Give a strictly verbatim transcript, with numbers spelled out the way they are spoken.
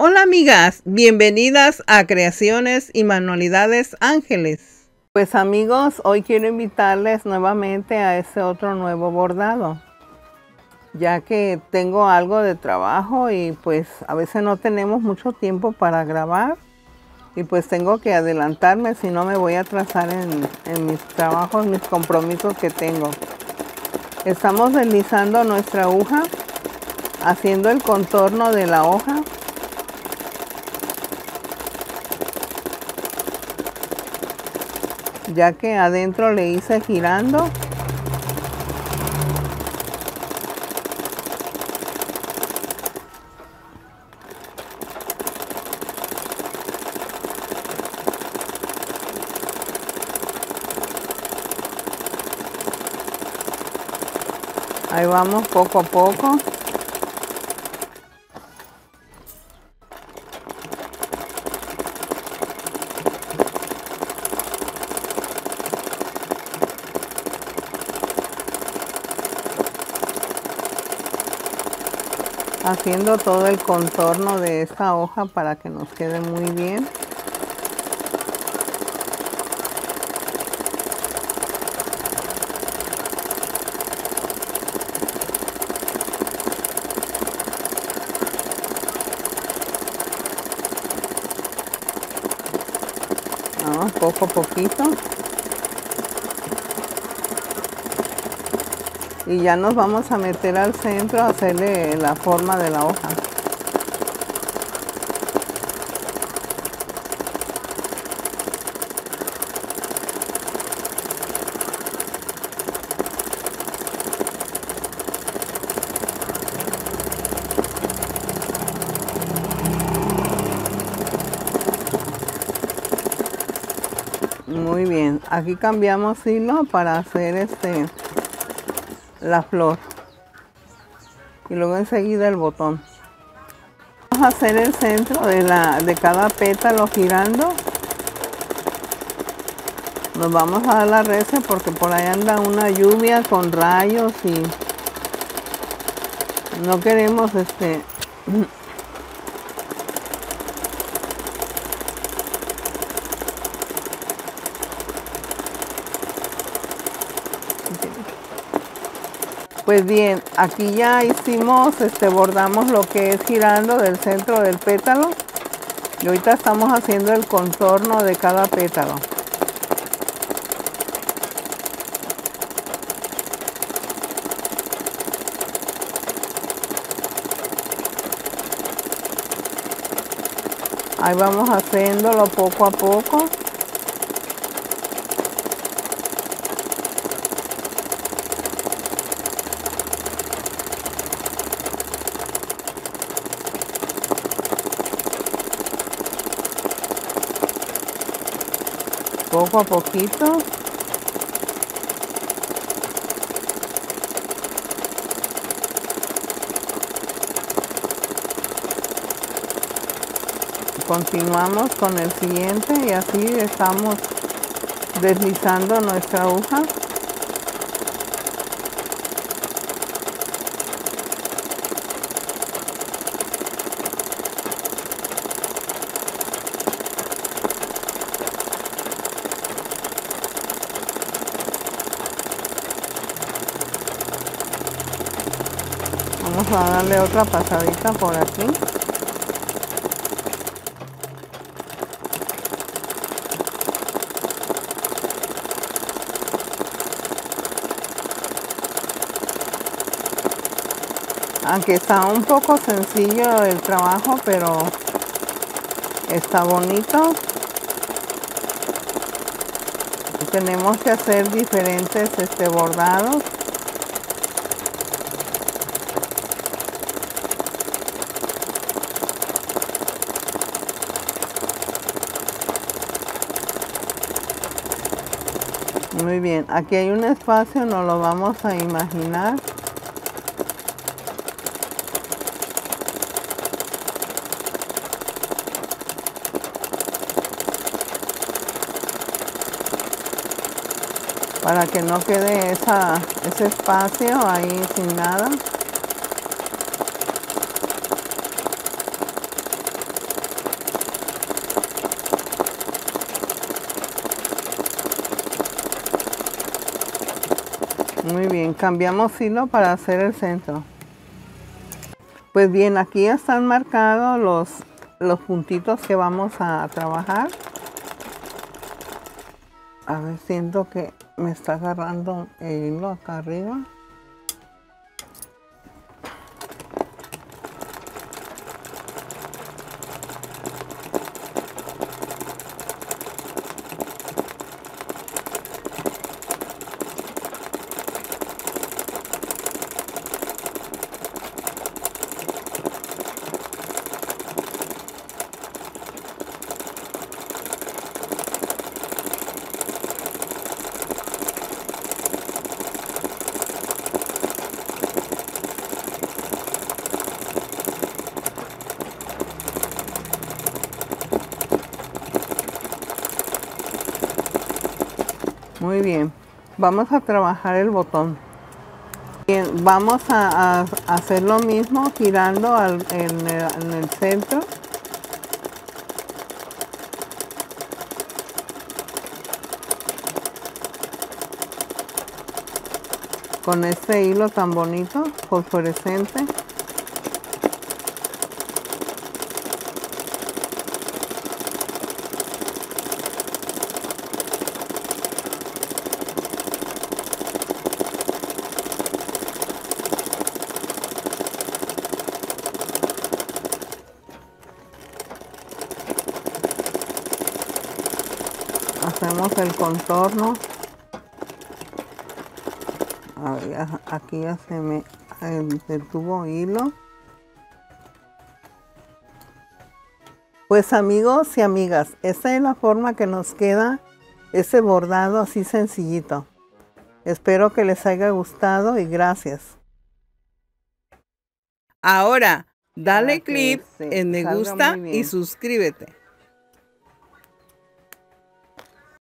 Hola amigas, bienvenidas a Creaciones y Manualidades Ángeles. Pues amigos, hoy quiero invitarles nuevamente a ese otro nuevo bordado, ya que tengo algo de trabajo y pues a veces no tenemos mucho tiempo para grabar y pues tengo que adelantarme, si no me voy a atrasar en, en mis trabajos, mis compromisos que tengo. Estamos deslizando nuestra aguja, haciendo el contorno de la hoja. Ya que adentro le hice girando. Ahí vamos poco a poco. Haciendo todo el contorno de esta hoja para que nos quede muy bien. No, poco a poquito. Y ya nos vamos a meter al centro a hacerle la forma de la hoja. Muy bien, aquí cambiamos hilo para hacer este... la flor y luego enseguida el botón. Vamos a hacer el centro de, la, de cada pétalo girando. Nos vamos a dar la reza porque por ahí anda una lluvia con rayos y no queremos este Pues bien, aquí ya hicimos, este, bordamos lo que es girando del centro del pétalo y ahorita estamos haciendo el contorno de cada pétalo. Ahí vamos haciéndolo poco a poco. Poco a poquito. Continuamos con el siguiente y así estamos deslizando nuestra aguja. Vamos a darle otra pasadita por aquí. Aunque está un poco sencillo el trabajo, pero está bonito. Tenemos que hacer diferentes este, bordados. Muy bien, aquí hay un espacio, nos lo vamos a imaginar. Para que no quede esa, ese espacio ahí sin nada. Muy bien, cambiamos hilo para hacer el centro. Pues bien, aquí ya están marcados los, los puntitos que vamos a trabajar. A ver, siento que me está agarrando el hilo acá arriba. Muy bien, vamos a trabajar el botón. Bien, vamos a, a hacer lo mismo girando al, en, el, en el centro. Con este hilo tan bonito, fosforescente. Hacemos el contorno. A ver, aquí ya se me detuvo hilo. Pues amigos y amigas, esta es la forma que nos queda este bordado así sencillito. Espero que les haya gustado y gracias. Ahora dale clic en me gusta y suscríbete.